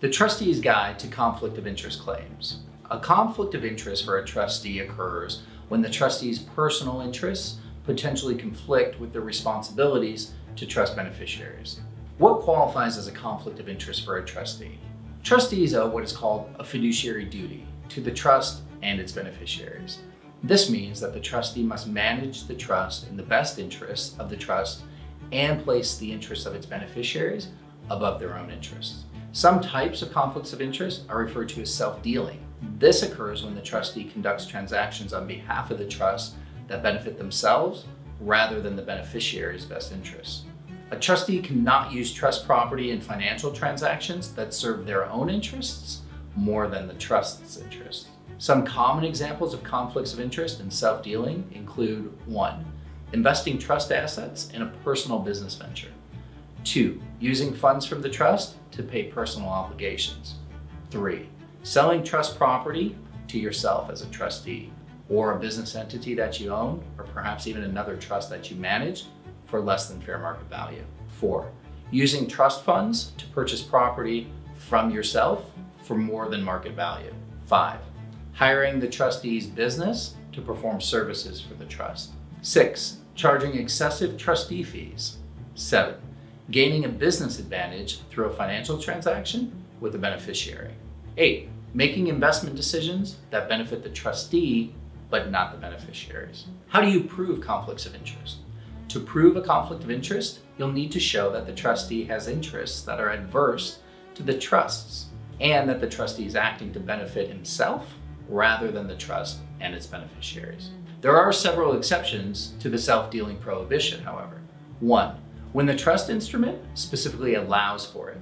The Trustee's Guide to Conflict of Interest Claims. A conflict of interest for a trustee occurs when the trustee's personal interests potentially conflict with their responsibilities to trust beneficiaries. What qualifies as a conflict of interest for a trustee? Trustees owe what is called a fiduciary duty to the trust and its beneficiaries. This means that the trustee must manage the trust in the best interests of the trust and place the interests of its beneficiaries above their own interests. Some types of conflicts of interest are referred to as self-dealing. This occurs when the trustee conducts transactions on behalf of the trust that benefit themselves rather than the beneficiary's best interests. A trustee cannot use trust property in financial transactions that serve their own interests more than the trust's interests. Some common examples of conflicts of interest and self-dealing include: 1. Investing trust assets in a personal business venture. 2. Using funds from the trust to pay personal obligations. 3. Selling trust property to yourself as a trustee or a business entity that you own, or perhaps even another trust that you manage, for less than fair market value. 4. Using trust funds to purchase property from yourself for more than market value. 5. Hiring the trustee's business to perform services for the trust. 6. Charging excessive trustee fees. 7. Gaining a business advantage through a financial transaction with a beneficiary. 8. Making investment decisions that benefit the trustee, but not the beneficiaries. How do you prove conflicts of interest? To prove a conflict of interest, you'll need to show that the trustee has interests that are adverse to the trust's, and that the trustee is acting to benefit himself rather than the trust and its beneficiaries. There are several exceptions to the self-dealing prohibition, however. 1. When the trust instrument specifically allows for it.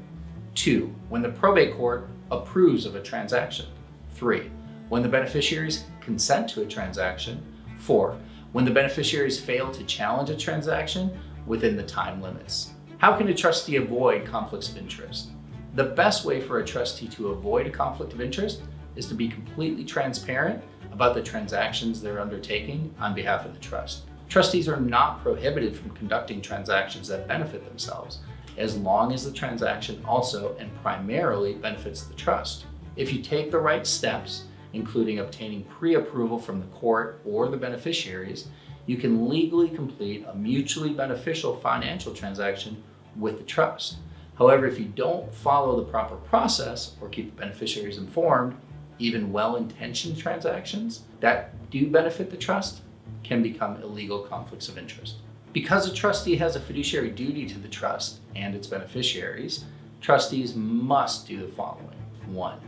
2. When the probate court approves of a transaction. 3. When the beneficiaries consent to a transaction. 4. When the beneficiaries fail to challenge a transaction within the time limits. How can a trustee avoid conflicts of interest? The best way for a trustee to avoid a conflict of interest is to be completely transparent about the transactions they're undertaking on behalf of the trust. Trustees are not prohibited from conducting transactions that benefit themselves, as long as the transaction also and primarily benefits the trust. If you take the right steps, including obtaining pre-approval from the court or the beneficiaries, you can legally complete a mutually beneficial financial transaction with the trust. However, if you don't follow the proper process or keep the beneficiaries informed, even well-intentioned transactions that do benefit the trust can become illegal conflicts of interest. Because a trustee has a fiduciary duty to the trust and its beneficiaries, trustees must do the following. 1.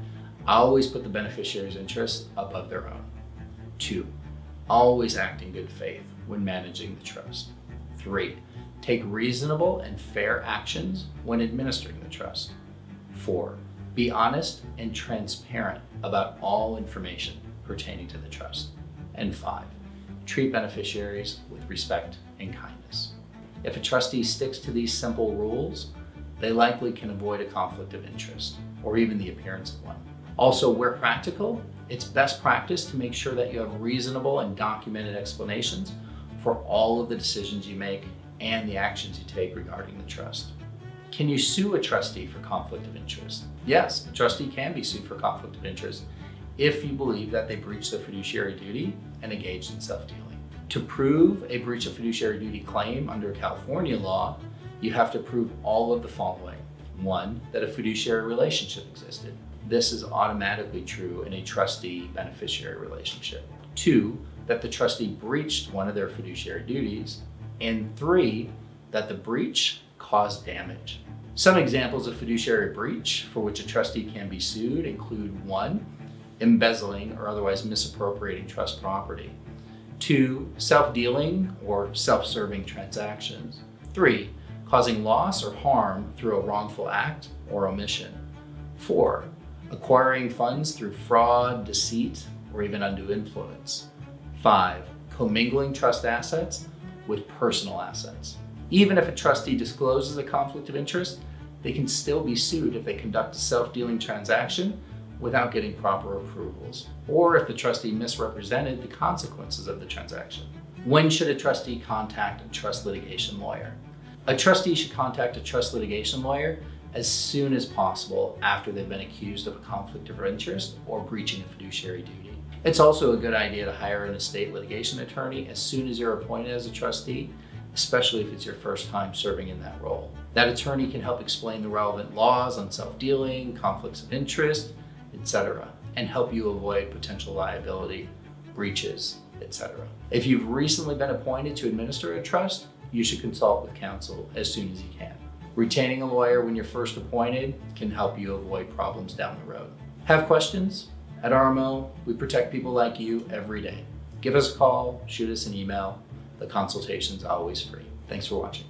Always put the beneficiary's interests above their own. 2. Always act in good faith when managing the trust. 3. Take reasonable and fair actions when administering the trust. 4. Be honest and transparent about all information pertaining to the trust. And 5. Treat beneficiaries with respect and kindness. If a trustee sticks to these simple rules, they likely can avoid a conflict of interest or even the appearance of one. Also, where practical, it's best practice to make sure that you have reasonable and documented explanations for all of the decisions you make and the actions you take regarding the trust. Can you sue a trustee for conflict of interest? Yes, a trustee can be sued for conflict of interest if you believe that they breached their fiduciary duty and engaged in self-dealing. To prove a breach of fiduciary duty claim under California law, you have to prove all of the following. 1. That a fiduciary relationship existed. This is automatically true in a trustee-beneficiary relationship. 2. That the trustee breached one of their fiduciary duties. And 3. That the breach caused damage. Some examples of fiduciary breach for which a trustee can be sued include: 1. Embezzling or otherwise misappropriating trust property. 2. Self-dealing or self-serving transactions. 3. Causing loss or harm through a wrongful act or omission. 4. Acquiring funds through fraud, deceit, or even undue influence. 5. Commingling trust assets with personal assets. Even if a trustee discloses a conflict of interest, they can still be sued if they conduct a self-dealing transaction without getting proper approvals, or if the trustee misrepresented the consequences of the transaction. When should a trustee contact a trust litigation lawyer? A trustee should contact a trust litigation lawyer as soon as possible after they've been accused of a conflict of interest or breaching a fiduciary duty. It's also a good idea to hire an estate litigation attorney as soon as you're appointed as a trustee, especially if it's your first time serving in that role. That attorney can help explain the relevant laws on self-dealing, conflicts of interest, etc., and help you avoid potential liability, breaches, etc. If you've recently been appointed to administer a trust, you should consult with counsel as soon as you can. Retaining a lawyer when you're first appointed can help you avoid problems down the road. Have questions? At RMO, we protect people like you every day. Give us a call, shoot us an email. The consultation's always free. Thanks for watching.